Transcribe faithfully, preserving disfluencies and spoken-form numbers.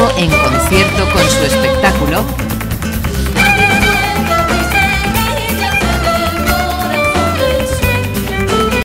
Montalvo en concierto.